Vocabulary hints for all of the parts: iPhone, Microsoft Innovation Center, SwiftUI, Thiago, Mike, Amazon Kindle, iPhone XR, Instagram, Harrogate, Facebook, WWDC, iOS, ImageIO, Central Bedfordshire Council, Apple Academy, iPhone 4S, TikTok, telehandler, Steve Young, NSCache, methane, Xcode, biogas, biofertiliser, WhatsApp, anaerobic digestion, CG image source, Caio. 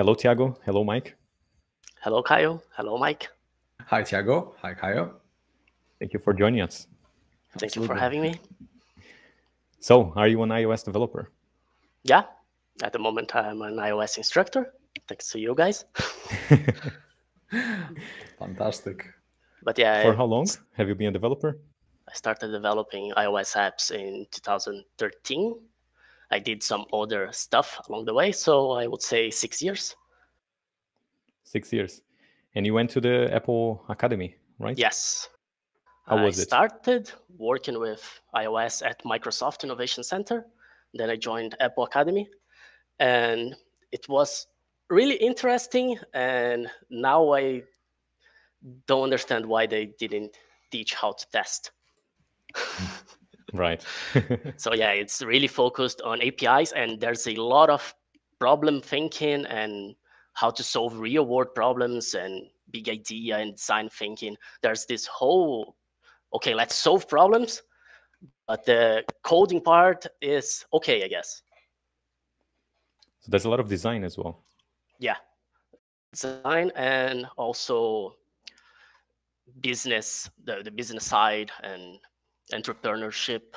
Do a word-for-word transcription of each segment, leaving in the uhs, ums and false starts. Hello, Thiago. Hello, Mike. Hello, Caio. Hello, Mike. Hi, Thiago. Hi, Caio. Thank you for joining us. Thank Absolutely. you for having me. So, are you an iOS developer? Yeah. At the moment, I'm an iOS instructor. Thanks to you guys. Fantastic. But yeah. For how long have you been a developer? I started developing iOS apps in two thousand thirteen. I did some other stuff along the way, so I would say six years. Six years. And you went to the Apple Academy, right? Yes. How was it? I started working with iOS at Microsoft Innovation Center. Then I joined Apple Academy. And it was really interesting. And now I don't understand why they didn't teach how to test. Right. So yeah, it's really focused on A P Is, and there's a lot of problem thinking and how to solve real world problems and big idea and design thinking. There's this whole, okay, let's solve problems, but the coding part is okay, I guess. So there's a lot of design as well. Yeah, design and also business, the, the business side and entrepreneurship.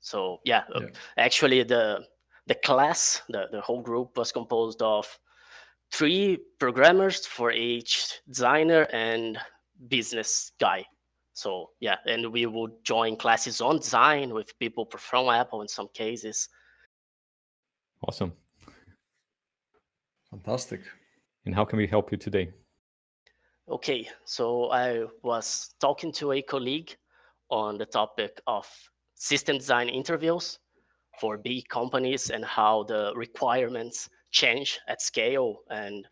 So yeah, yeah. Actually the the class, the, the whole group was composed of three programmers for each designer and business guy. So yeah, and we would join classes on design with people from Apple in some cases. Awesome. Fantastic. And how can we help you today? Okay, so I was talking to a colleague on the topic of system design interviews for big companies and how the requirements change at scale and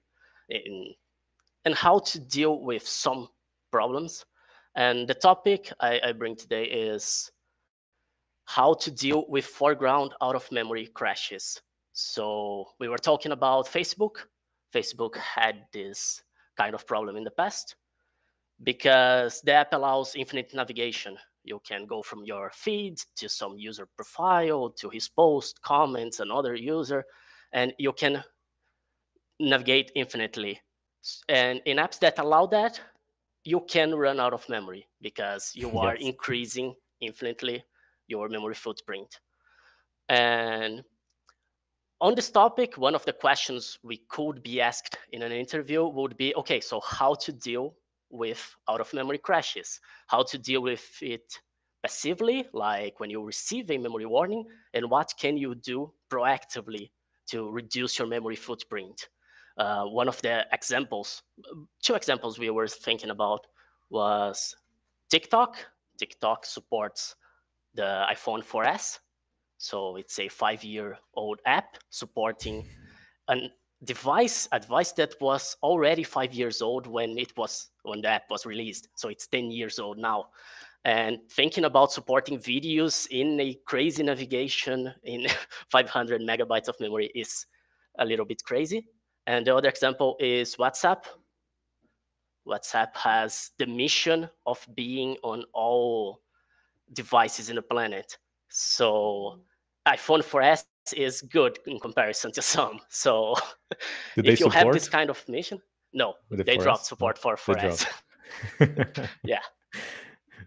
in, and how to deal with some problems. And the topic I, I bring today is how to deal with foreground out of memory crashes. So we were talking about Facebook. Facebook had this kind of problem in the past, because the app allows infinite navigation. You can go from your feed to some user profile, to his post, comments, another user, and you can navigate infinitely. And in apps that allow that, you can run out of memory because you are yes. increasing infinitely your memory footprint. And on this topic, one of the questions we could be asked in an interview would be, okay, so how to deal with out-of-memory crashes, how to deal with it passively, like when you receive a memory warning, and what can you do proactively to reduce your memory footprint. Uh, one of the examples, two examples we were thinking about was TikTok. TikTok supports the iPhone four S, so it's a five-year-old app supporting an device advice that was already five years old when it was when the app was released, so it's ten years old now. And thinking about supporting videos in a crazy navigation in five hundred megabytes of memory is a little bit crazy. And the other example is WhatsApp. WhatsApp has the mission of being on all devices in the planet. So iPhone four S is good in comparison to some. So if you support? have this kind of mission, no, the they dropped support for four S. Yeah.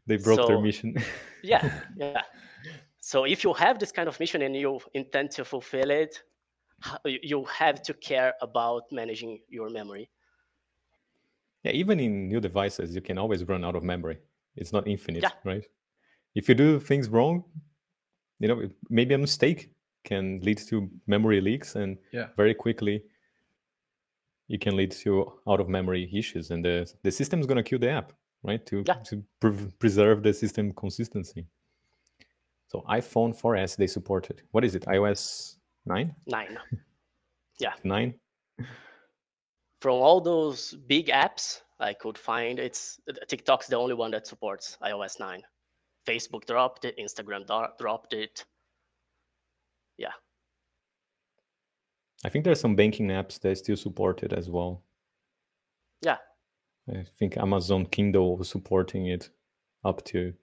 They broke so, their mission. yeah, yeah. So if you have this kind of mission and you intend to fulfill it, you have to care about managing your memory. Yeah, even in new devices, you can always run out of memory. It's not infinite, yeah. right? If you do things wrong, you know, maybe a mistake can lead to memory leaks, and yeah. very quickly you can lead to out-of-memory issues, and the, the system is going to kill the app, right, to, yeah. to pre preserve the system consistency. So iPhone four S, they supported, what is it, iOS nine? nine. Yeah. nine. From all those big apps I could find, it's TikTok's the only one that supports iOS nine. Facebook dropped it, Instagram dropped it. Yeah. I think there are some banking apps that still support it as well. Yeah. I think Amazon Kindle was supporting it up to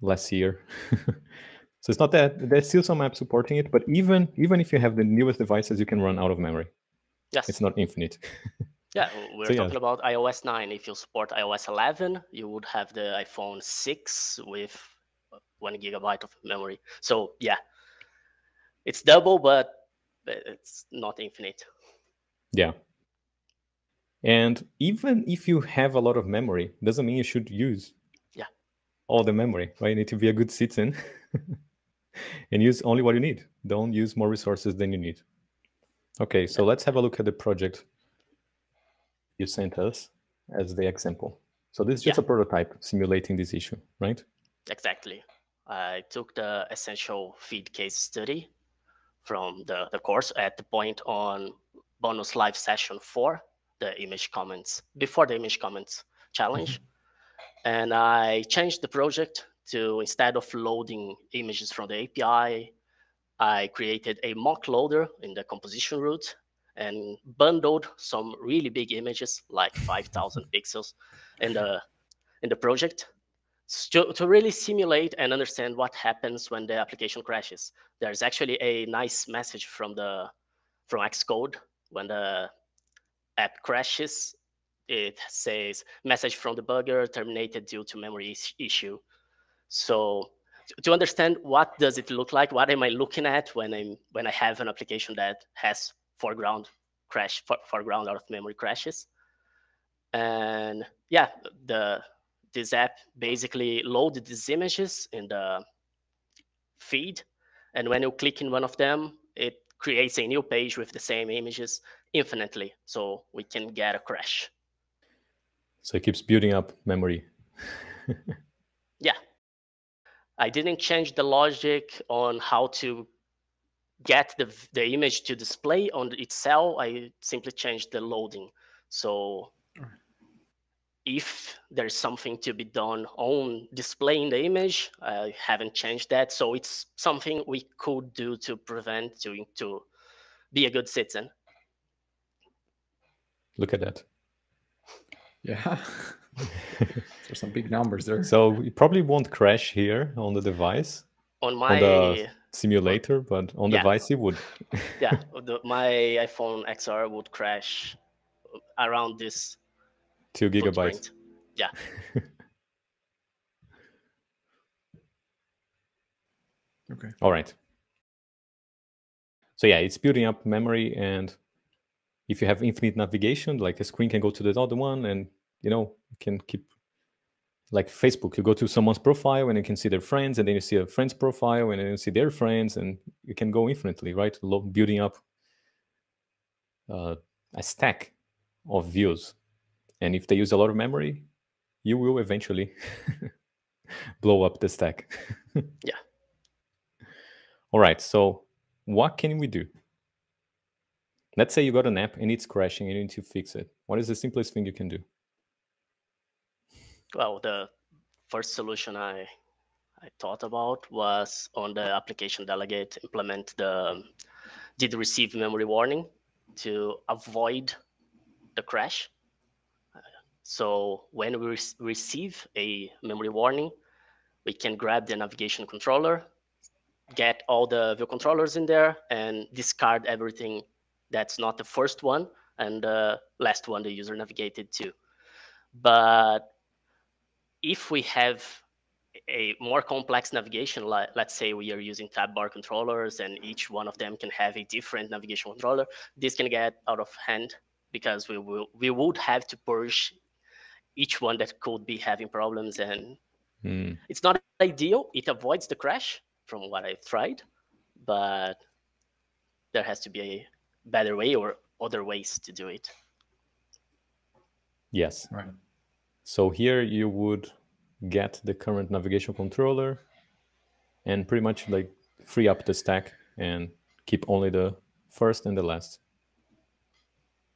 last year. So it's not that there's still some apps supporting it, but even even if you have the newest devices, you can run out of memory. Yes. It's not infinite. Yeah, we're so, talking yeah. about iOS nine. If you support iOS eleven, you would have the iPhone six with one gigabyte of memory. So yeah, it's double, but it's not infinite. Yeah. And even if you have a lot of memory, doesn't mean you should use yeah. all the memory, right? You need to be a good citizen and use only what you need. Don't use more resources than you need. Okay, so let's have a look at the project you sent us as the example. So this is just yeah. a prototype simulating this issue, right? Exactly. I took the essential feed case study from the, the course at the point on bonus live session four. The image comments, before the image comments challenge. And I changed the project to, instead of loading images from the A P I, I created a mock loader in the composition route and bundled some really big images, like five thousand pixels in the, in the project to, to really simulate and understand what happens when the application crashes. There's actually a nice message from, the, from Xcode when the app crashes. It says, message from debugger terminated due to memory issue. So to understand what does it look like, what am I looking at when I'm when I have an application that has foreground crash, for, foreground out of memory crashes. And yeah, the this app basically loaded these images in the feed, and when you click in one of them, it creates a new page with the same images infinitely, so we can get a crash. So it keeps building up memory. Yeah. I didn't change the logic on how to get the, the image to display on its cell. I simply changed the loading. So if there's something to be done on displaying the image, I haven't changed that. So it's something we could do to prevent, to, to be a good citizen. Look at that. Yeah. There's some big numbers there. So it probably won't crash here on the device. On my on the simulator, but on the yeah. device it would. Yeah, the, my iPhone X R would crash around this two gigabytes. Footprint. Yeah. Okay. All right. So yeah, it's building up memory, and if you have infinite navigation, like a screen can go to the other one, and you know, you can keep, like Facebook, you go to someone's profile and you can see their friends, and then you see a friend's profile and then you see their friends, and you can go infinitely, right? Building up uh, a stack of views. And if they use a lot of memory, you will eventually blow up the stack. Yeah. All right, so what can we do? Let's say you got an app and it's crashing and you need to fix it. What is the simplest thing you can do? Well, the first solution I I thought about was on the application delegate, implement the did receive memory warning to avoid the crash. So when we re- receive a memory warning, we can grab the navigation controller, get all the view controllers in there, and discard everything that's not the first one and the last one the user navigated to. But if we have a more complex navigation, like let's say we are using tab bar controllers and each one of them can have a different navigation controller, this can get out of hand because we will we would have to purge each one that could be having problems, and mm. it's not ideal. It avoids the crash from what I've tried, but there has to be a better way or other ways to do it. Yes. Right. So here you would get the current navigation controller and pretty much like free up the stack and keep only the first and the last.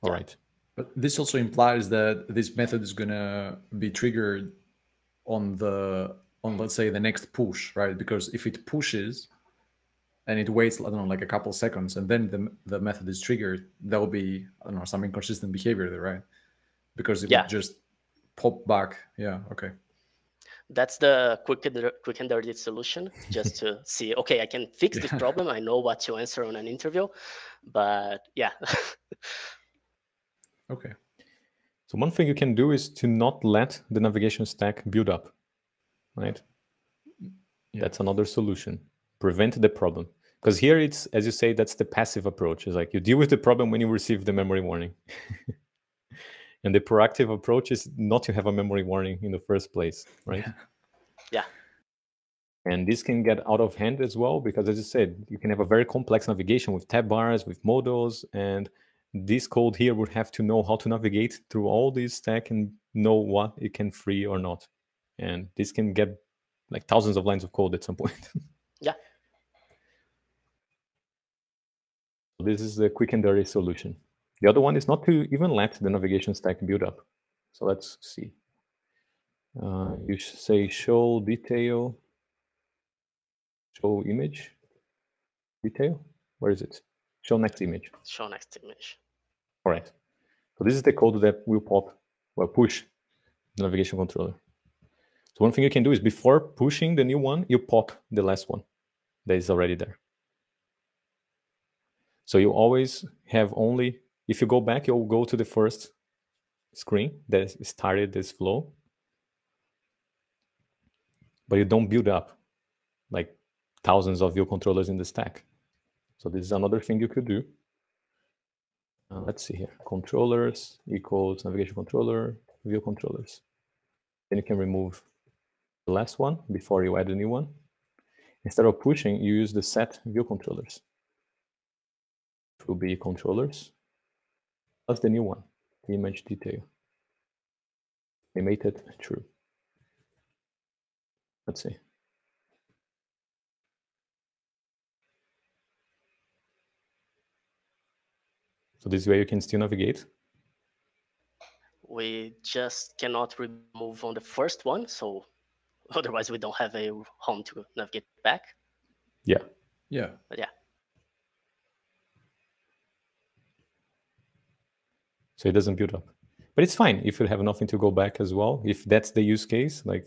All yeah. right. But this also implies that this method is going to be triggered on the, on let's say the next push, right? Because if it pushes, and it waits, I don't know, like a couple seconds, and then the, the method is triggered, there will be, I don't know, some inconsistent behavior there, right? Because it yeah. would just pop back. Yeah, okay. That's the quick and, quick and dirty solution, just to see, okay, I can fix this problem. I know what to answer on an interview, but yeah. Okay. So one thing you can do is to not let the navigation stack build up, right? Yeah. That's another solution. Prevent the problem. Because here it's, as you say, that's the passive approach. It's like you deal with the problem when you receive the memory warning. And the proactive approach is not to have a memory warning in the first place, right? Yeah. Yeah. And this can get out of hand as well, because as you said, you can have a very complex navigation with tab bars, with modals, and this code here would have to know how to navigate through all this stack and know what it can free or not. And this can get like thousands of lines of code at some point. Yeah. This is the quick and dirty solution. The other one is not to even let the navigation stack build up. So let's see. Uh, you say show detail, show image, detail. Where is it? Show next image. Show next image. All right. So this is the code that will pop or push the navigation controller. So one thing you can do is before pushing the new one, you pop the last one that is already there. So you always have only, if you go back, you'll go to the first screen that started this flow. But you don't build up like thousands of view controllers in the stack. So this is another thing you could do. Uh, let's see here. Controllers equals navigation controller, view controllers. Then you can remove the last one before you add a new one. Instead of pushing, you use the set view controllers. Will be controllers plus the new one, image detail, animated true. Let's see. So this way you can still navigate. We just cannot remove on the first one, so otherwise we don't have a home to navigate back. Yeah. Yeah. But yeah. So it doesn't build up, but it's fine if you have nothing to go back as well. If that's the use case, like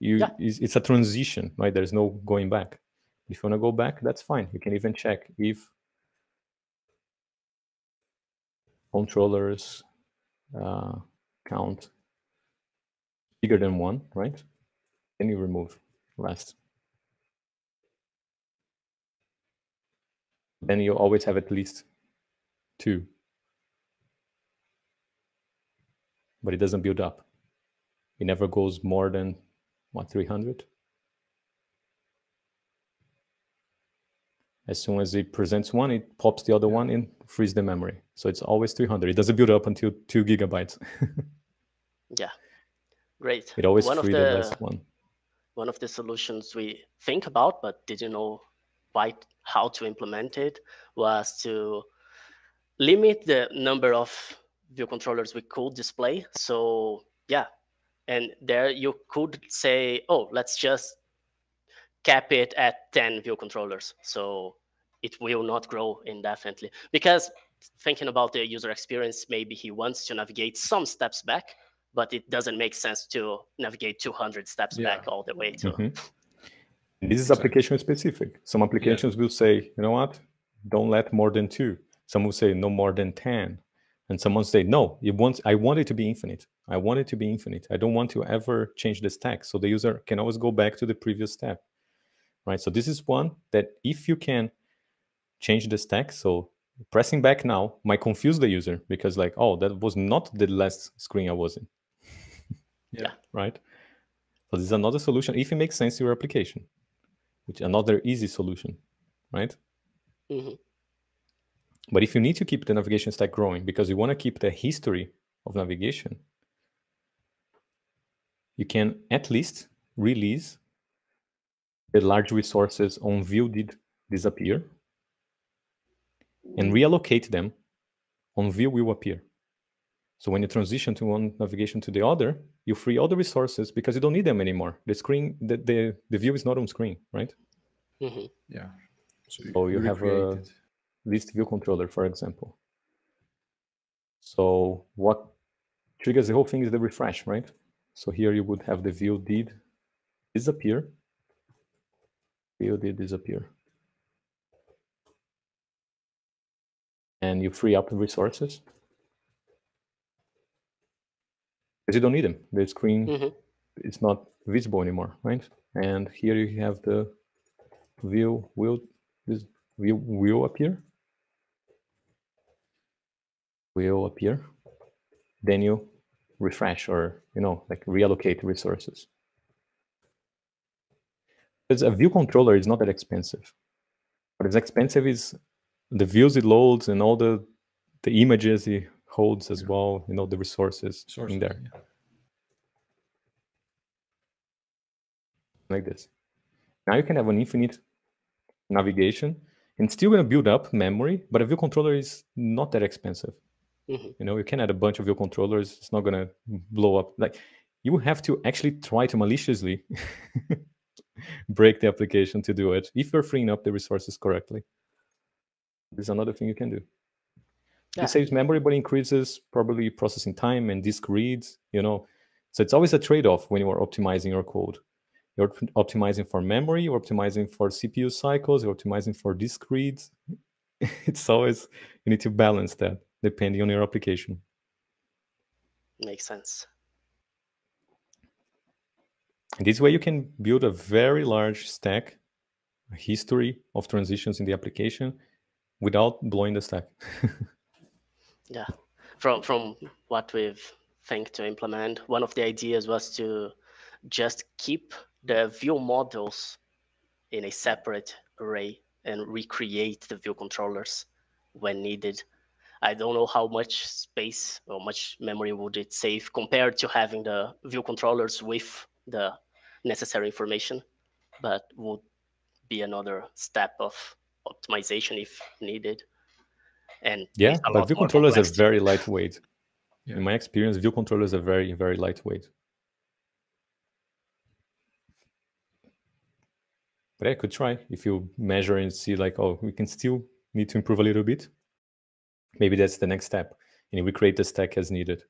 you, yeah. it's, it's a transition, right? There's no going back. If you want to go back, that's fine. You can even check if controllers uh, count bigger than one, right? Then you remove last. Then you always have at least two. But it doesn't build up. It never goes more than, what, three hundred? As soon as it presents one, it pops the other one and frees the memory. So it's always three hundred. It doesn't build up until two gigabytes. Yeah, great. It always frees the last one. One of the solutions we think about, but didn't know why, how to implement it, was to limit the number of view controllers we could display. So yeah, and there you could say, oh, let's just cap it at ten view controllers, so it will not grow indefinitely. Because thinking about the user experience, maybe he wants to navigate some steps back, but it doesn't make sense to navigate two hundred steps yeah. back all the way to mm-hmm. This is application specific. Some applications yeah. will say, you know what, don't let more than two. Some will say no more than ten. And someone say, no, it wants, I want it to be infinite. I want it to be infinite. I don't want to ever change the stack. So the user can always go back to the previous step, right? So this is one that if you can change the stack, so pressing back now might confuse the user because like, oh, that was not the last screen I was in. Yeah. Right? So this is another solution if it makes sense to your application, which is another easy solution, right? Mm-hmm. But if you need to keep the navigation stack growing because you want to keep the history of navigation, you can at least release the large resources on view did disappear and reallocate them on view will appear. So when you transition to one navigation to the other, you free all the resources because you don't need them anymore. The screen, the, the, the view is not on screen, right? Mm-hmm. Yeah. So you, so you have a list view controller, for example. So what triggers the whole thing is the refresh, right? So here you would have the view did disappear. View did disappear. And you free up the resources. because you don't need them. The screen mm-hmm. is not visible anymore, right? And here you have the view will this view will appear. Will appear. Then you refresh or you know like reallocate resources. Because a view controller is not that expensive. What is expensive is the views it loads and all the the images it holds as well, you know, the resources, resources in there. Yeah. Like this. Now you can have an infinite navigation and still going to build up memory, but a view controller is not that expensive. Mm-hmm. You know, you can add a bunch of view controllers. It's not going to blow up. Like you have to actually try to maliciously break the application to do it if you're freeing up the resources correctly. This is another thing you can do. Yeah. It saves memory, but increases probably processing time and disk reads, you know. So it's always a trade-off when you are optimizing your code. You're optimizing for memory, you're optimizing for C P U cycles, you're optimizing for disk reads. It's always, you need to balance that depending on your application. Makes sense. And this way you can build a very large stack, a history of transitions in the application without blowing the stack. Yeah, from from what we've think to implement, one of the ideas was to just keep the view models in a separate array and recreate the view controllers when needed. I don't know how much space or much memory would it save compared to having the view controllers with the necessary information, but would be another step of optimization if needed. And yeah, but view controllers are very lightweight. Yeah. In my experience, view controllers are very, very lightweight. But I could try if you measure and see like, oh, we can still need to improve a little bit. Maybe that's the next step. And we create the stack as needed.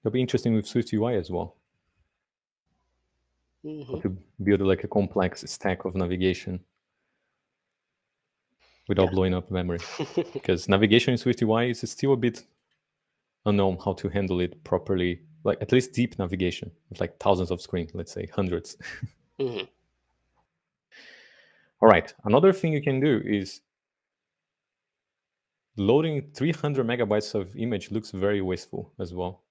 It'll be interesting with SwiftUI as well. Mm-hmm. To build like a complex stack of navigation without yeah. blowing up memory. Because navigation in SwiftUI is still a bit unknown how to handle it properly. Like at least deep navigation with like thousands of screens, let's say hundreds. Mm-hmm. All right. Another thing you can do is loading three hundred megabytes of image looks very wasteful as well.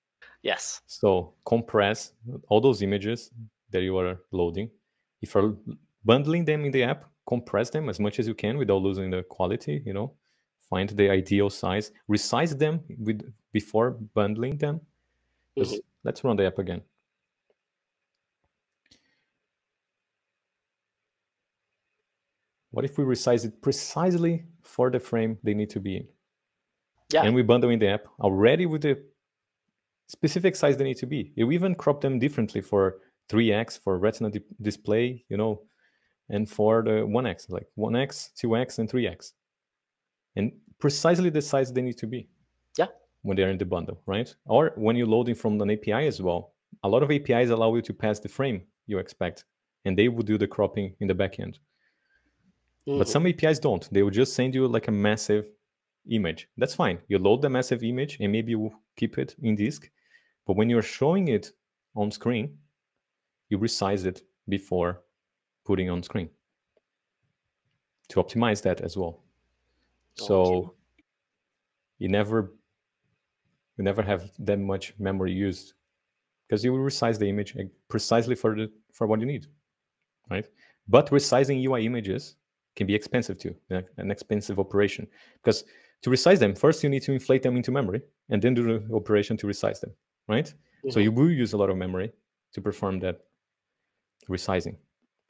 Yes. So compress all those images that you are loading. If you're bundling them in the app, compress them as much as you can without losing the quality, you know, find the ideal size, resize them with before bundling them. Mm-hmm. Let's run the app again. What if we resize it precisely for the frame they need to be in? Yeah. And we bundle in the app already with the specific size they need to be. You even crop them differently for three X, for retina di display, you know, and for the one X, like one X, two X, and three X. And precisely the size they need to be. Yeah. When they're in the bundle, right? Or when you're loading from an A P I as well. A lot of A P Is allow you to pass the frame you expect, and they will do the cropping in the backend. Mm-hmm. But some A P Is don't. They will just send you like a massive image. That's fine. You load the massive image, and maybe you keep it in disk. But when you're showing it on screen, you resize it before putting on screen to optimize that as well. Oh, so okay. you never... You never have that much memory used because you will resize the image precisely for the for what you need, right? But resizing U I images can be expensive too, an expensive operation, because to resize them, first you need to inflate them into memory and then do the operation to resize them, right? Mm-hmm. So you will use a lot of memory to perform that resizing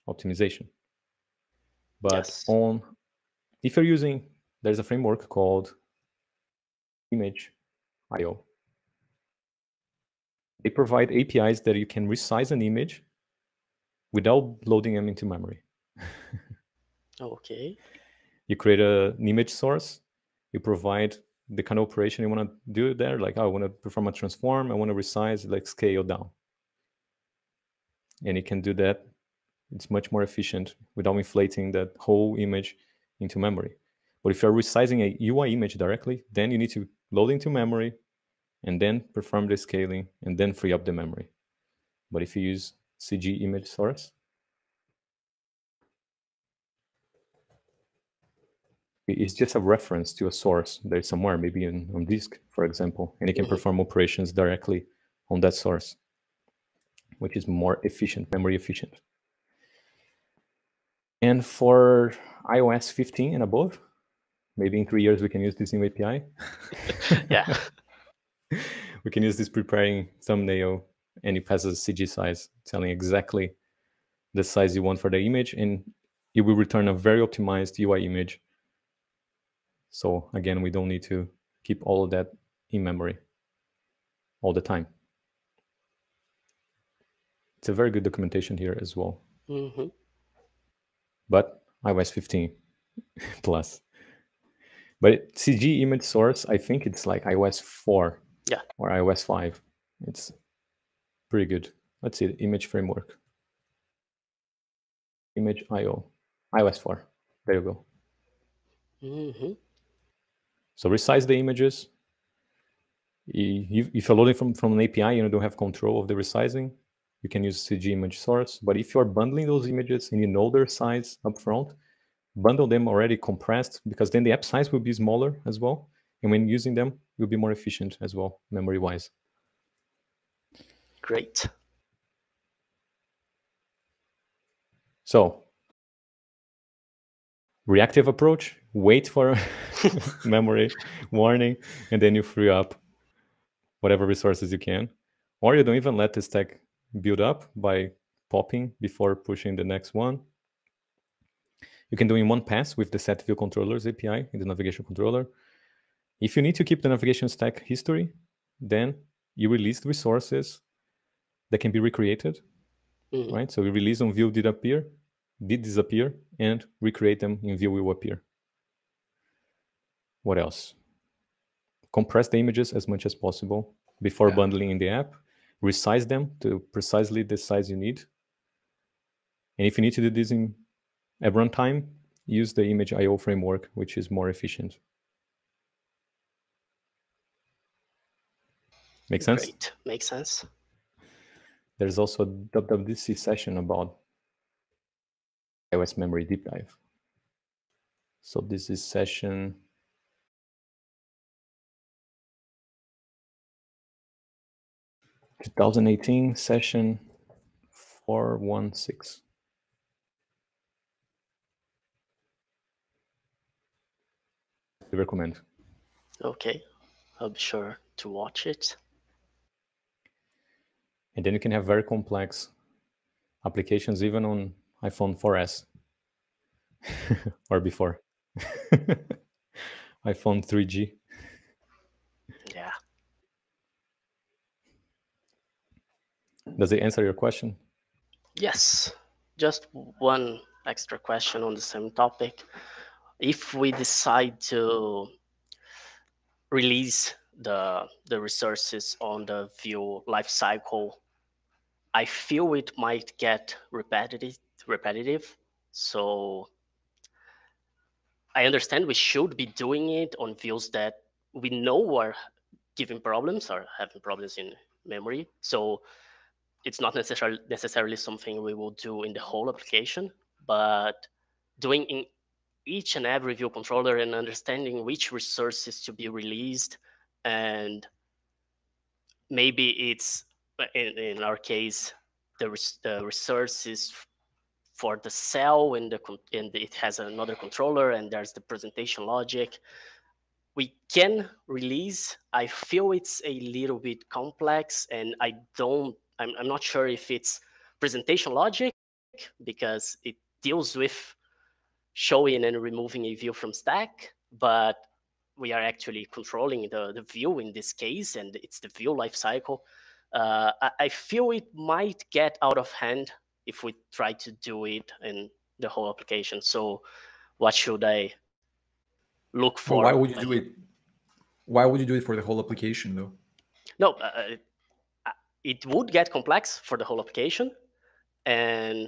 optimization. But yes. on if you're using, there's a framework called ImageIO. They provide A P Is that you can resize an image without loading them into memory. Okay. You create a, an image source. You provide the kind of operation you want to do there. Like, oh, I want to perform a transform. I want to resize, like scale down. And you can do that. It's much more efficient without inflating that whole image into memory. But if you're resizing a U I image directly, then you need to load into memory, and then perform the scaling and then free up the memory. But if you use C G image source, it's just a reference to a source there somewhere, maybe in, on disk, for example, and it can perform operations directly on that source, which is more efficient, memory efficient. And for i O S fifteen and above, maybe in three years we can use this new A P I. Yeah. We can use this preparing thumbnail, and it has a C G size, telling exactly the size you want for the image, and it will return a very optimized U I image. So again, we don't need to keep all of that in memory all the time. It's a very good documentation here as well. Mm-hmm. But i O S fifteen plus. But C G image source, I think it's like i O S four, yeah, or i O S five. It's pretty good. Let's see the image framework. ImageIO, i O S four. There you go. Mm-hmm. So resize the images. If you're loading from, from an A P I and you don't have control of the resizing, you can use C G image source. But if you're bundling those images and you know their size up front, bundle them already compressed, because then the app size will be smaller as well. And when using them, you'll be more efficient as well, memory-wise. Great. So, reactive approach, wait for memory warning, and then you free up whatever resources you can. Or you don't even let the stack build up by popping before pushing the next one. You can do in one pass with the setView controllers A P I in the navigation controller. If you need to keep the navigation stack history, then you release the resources that can be recreated, mm-hmm. right? So you release on view did appear, did disappear, and recreate them in view will appear. What else? Compress the images as much as possible before yeah. bundling in the app. Resize them to precisely the size you need. And if you need to do this in at runtime, use the ImageIO framework, which is more efficient. Make sense? Great. Makes sense. There's also a W W D C session about i O S memory deep dive. So this is session twenty eighteen, session four one six. I recommend. Okay, I'll be sure to watch it. And then you can have very complex applications even on iPhone four S or before iPhone three G. Yeah. Does it answer your question? Yes. Just one extra question on the same topic. If we decide to release the the resources on the view lifecycle, I feel it might get repetitive. Repetitive. So I understand we should be doing it on views that we know are giving problems or having problems in memory. So it's not necessarily necessarily something we will do in the whole application, but doing in each and every view controller and understanding which resources to be released. And maybe it's, in, in our case, the, res the resources for the cell, and, the, and it has another controller, and there's the presentation logic. We can release. I feel it's a little bit complex, and I don't, I'm, I'm not sure if it's presentation logic, because it deals with showing and removing a view from stack, but we are actually controlling the, the view in this case, and it's the view lifecycle. Uh, I, I feel it might get out of hand if we try to do it in the whole application. So what should I look for? Well, why would you do it? Why would you do it for the whole application though? No, uh, it would get complex for the whole application. And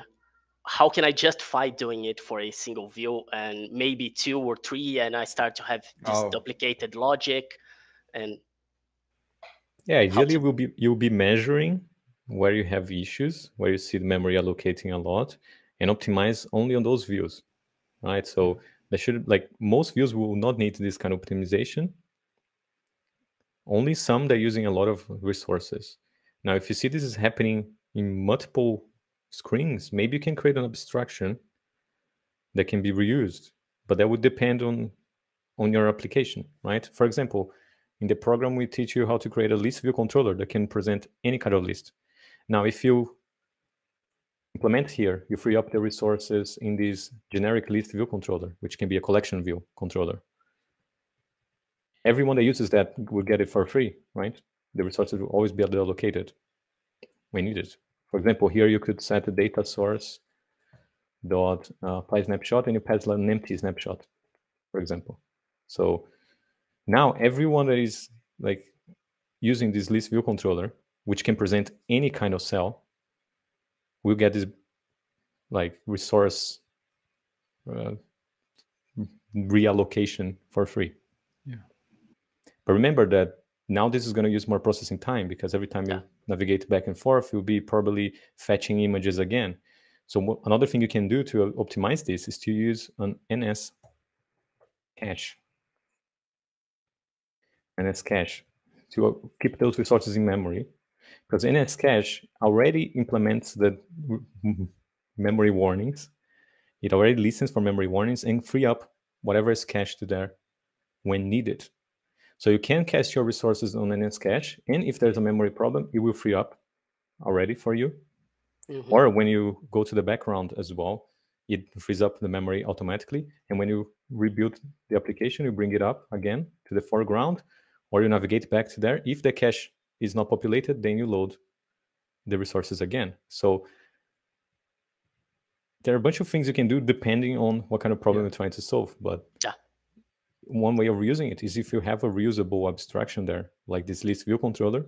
how can I justify doing it for a single view and maybe two or three, and I start to have this oh. duplicated logic? And Yeah, ideally will be you'll be measuring where you have issues, where you see the memory allocating a lot, and optimize only on those views, right? So they should, like, most views will not need this kind of optimization. Only some that are using a lot of resources. Now, if you see this is happening in multiple screens, maybe you can create an abstraction that can be reused, but that would depend on on your application, right? For example, in the program, we teach you how to create a list view controller that can present any kind of list. Now, if you implement here, you free up the resources in this generic list view controller, which can be a collection view controller. Everyone that uses that will get it for free, right? The resources will always be allocated when needed. For example, here you could set a data source dot apply snapshot, and you pass an empty snapshot, for example. So now everyone that is like using this list view controller, which can present any kind of cell, will get this like resource uh, reallocation for free. Yeah. But remember that now this is going to use more processing time, because every time yeah. you navigate back and forth, you'll be probably fetching images again. So another thing you can do to optimize this is to use an N S cache. N S cache to keep those resources in memory, because N S cache already implements the memory warnings. It already listens for memory warnings and free up whatever is cached to there when needed. So you can cache your resources on N S cache, and if there's a memory problem, it will free up already for you. Mm-hmm. Or when you go to the background as well, it frees up the memory automatically, and when you rebuild the application, you bring it up again to the foreground, or you navigate back to there. If the cache is not populated, then you load the resources again. So there are a bunch of things you can do depending on what kind of problem yeah. you're trying to solve. But yeah. one way of reusing it is if you have a reusable abstraction there, like this list view controller,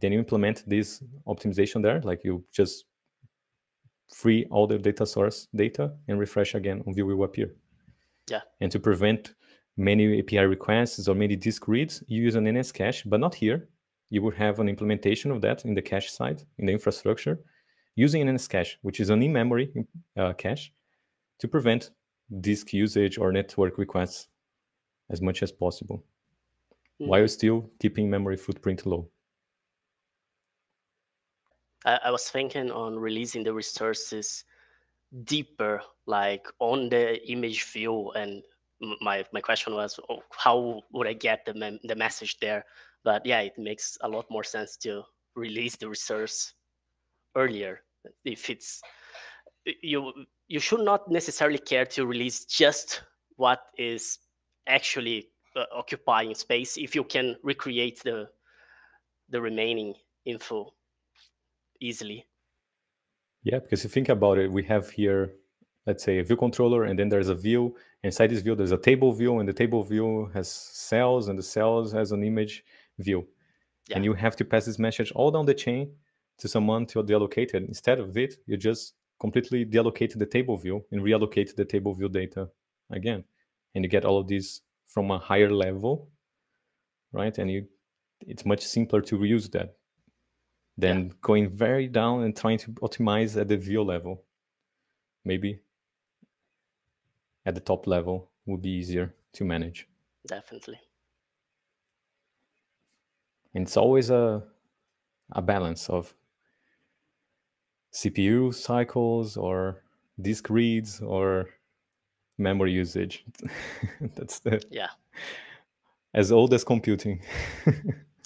then you implement this optimization there, like you just free all the data source data and refresh again, and view will appear. Yeah. And to prevent many A P I requests or many disk reads, you use an N S cache, but not here. You would have an implementation of that in the cache side, in the infrastructure, using an N S cache, which is an in-memory uh, cache, to prevent disk usage or network requests as much as possible, mm-hmm. while still keeping memory footprint low. I, I was thinking on releasing the resources deeper, like on the image view, and my my question was, oh, how would I get the the message there? But yeah, it makes a lot more sense to release the resource earlier. If it's you, you should not necessarily care to release just what is actually uh, occupying space if you can recreate the the remaining info easily. Yeah, because if you think about it, we have here, let's say, a view controller, and then there's a view. Inside this view, there's a table view, and the table view has cells, and the cells has an image view. Yeah. And you have to pass this message all down the chain to someone to deallocate it. Instead of it, you just completely deallocate the table view and reallocate the table view data again. And you get all of these from a higher level, right? And you, it's much simpler to reuse that than yeah. going very down and trying to optimize at the view level. Maybe at the top level would be easier to manage. Definitely. And it's always a, a balance of C P U cycles or disk reads or memory usage. That's the... Yeah. As old as computing.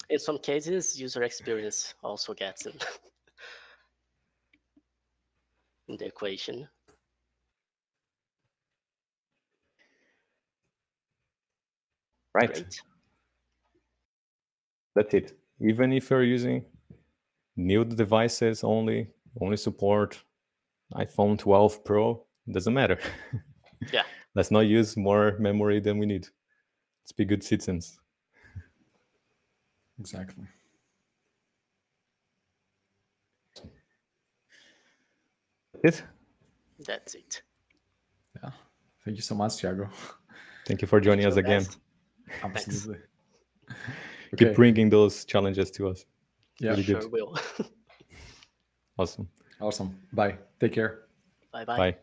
In some cases, user experience also gets in, in the equation. Right. Great. That's it. Even if you're using new devices only, only support iPhone twelve Pro, doesn't matter. Yeah. Let's not use more memory than we need. Let's be good citizens. Exactly. It? That's it. Yeah. Thank you so much, Thiago. Thank you for joining us again. Absolutely. okay. keep bringing those challenges to us. It's yeah, really sure good. will. Awesome. Awesome. Bye. Take care. Bye-bye. Bye. Bye. Bye.